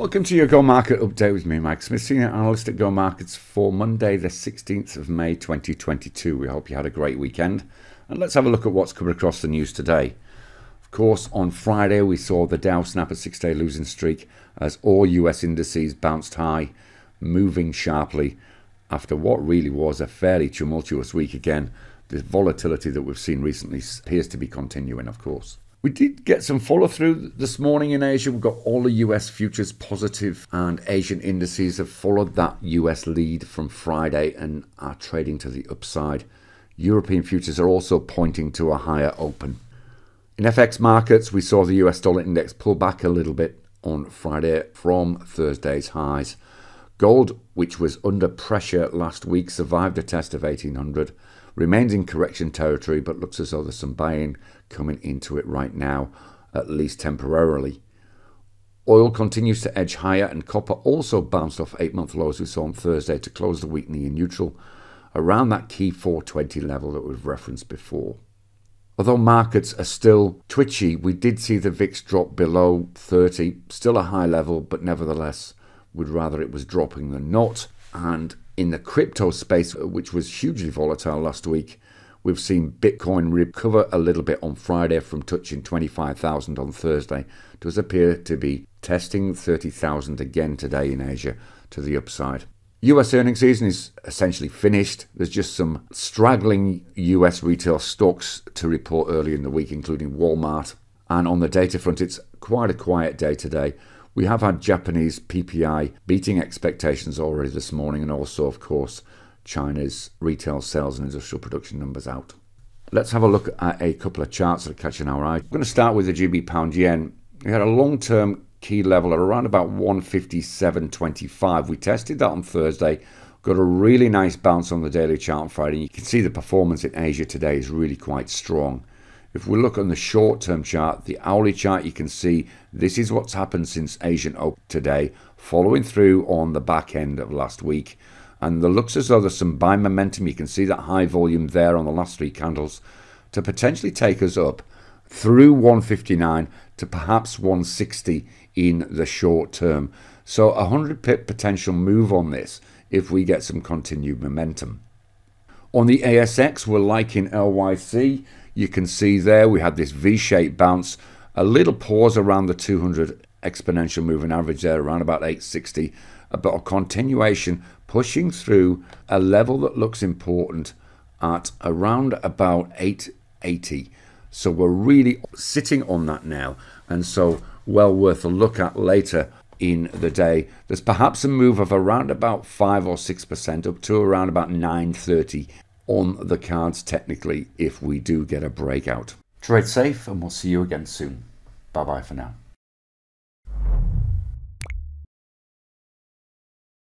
Welcome to your Go Market Update with me, Mike Smith, Senior Analyst at Go Markets for Monday the 16th of May 2022. We hope you had a great weekend, and let's have a look at what's coming across the news today. Of course, on Friday we saw the Dow snap a six-day losing streak as all US indices bounced high, moving sharply after what really was a fairly tumultuous week again. The volatility that we've seen recently appears to be continuing, of course. We did get some follow-through this morning in Asia. We've got all the US futures positive, and Asian indices have followed that US lead from Friday and are trading to the upside. European futures are also pointing to a higher open. In FX markets, we saw the US dollar index pull back a little bit on Friday from Thursday's highs. Gold, which was under pressure last week, survived a test of 1800, remains in correction territory, but looks as though there's some buying coming into it right now, at least temporarily. Oil continues to edge higher, and copper also bounced off eight-month lows we saw on Thursday to close the week near neutral, around that key 420 level that we've referenced before. Although markets are still twitchy, we did see the VIX drop below 30, still a high level, but nevertheless, would rather it was dropping than not. And in the crypto space, which was hugely volatile last week, we've seen Bitcoin recover a little bit on Friday from touching 25,000 on Thursday. It does appear to be testing 30,000 again today in Asia to the upside. US earnings season is essentially finished. There's just some straggling US retail stocks to report early in the week, including Walmart. And on the data front, it's quite a quiet day today. We have had Japanese PPI beating expectations already this morning, and also, of course, China's retail sales and industrial production numbers out. Let's have a look at a couple of charts that are catching our eye. I'm going to start with the GBP pound yen. We had a long-term key level at around about 157.25. We tested that on Thursday, got a really nice bounce on the daily chart on Friday. You can see the performance in Asia today is really quite strong. If we look on the short-term chart, the hourly chart, you can see this is what's happened since Asian Open today, following through on the back end of last week. And it looks as though there's some buy momentum. You can see that high volume there on the last three candles to potentially take us up through 159 to perhaps 160 in the short term. So a 100-pip potential move on this if we get some continued momentum. On the ASX, we're liking LYC. You can see there we had this V-shaped bounce, a little pause around the 200 exponential moving average there, around about 860, but a continuation pushing through a level that looks important at around about 880. So we're really sitting on that now, and so well worth a look at later in the day. There's perhaps a move of around about 5 or 6% up to around about 930. On the cards technically if we do get a breakout. Trade safe, and we'll see you again soon. Bye bye for now.